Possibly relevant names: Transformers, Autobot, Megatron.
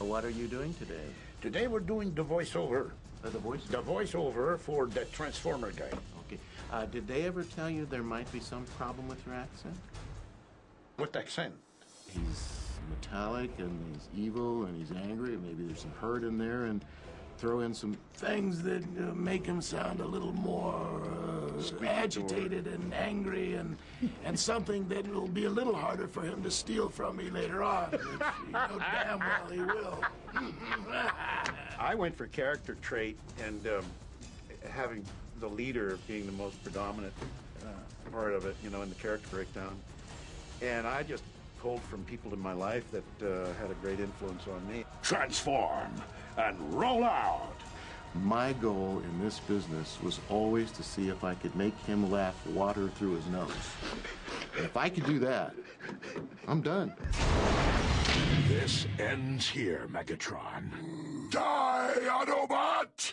What are you doing today? Today we're doing the voiceover. The voiceover for the Transformer guy. Okay. Did they ever tell you there might be some problem with your accent? What accent? He's metallic and he's evil and he's angry. And maybe there's some hurt in there, and throw in some things that make him sound a little more agitated and angry, and something that will be a little harder for him to steal from me later on. Which, you know damn well he will. I went for character trait, and having the leader being the most predominant part of it, you know, in the character breakdown. And I just pulled from people in my life that had a great influence on me. Transform and roll out. My goal in this business was always to see if I could make him laugh water through his nose. And if I could do that, I'm done. This ends here, Megatron. Die, Autobot!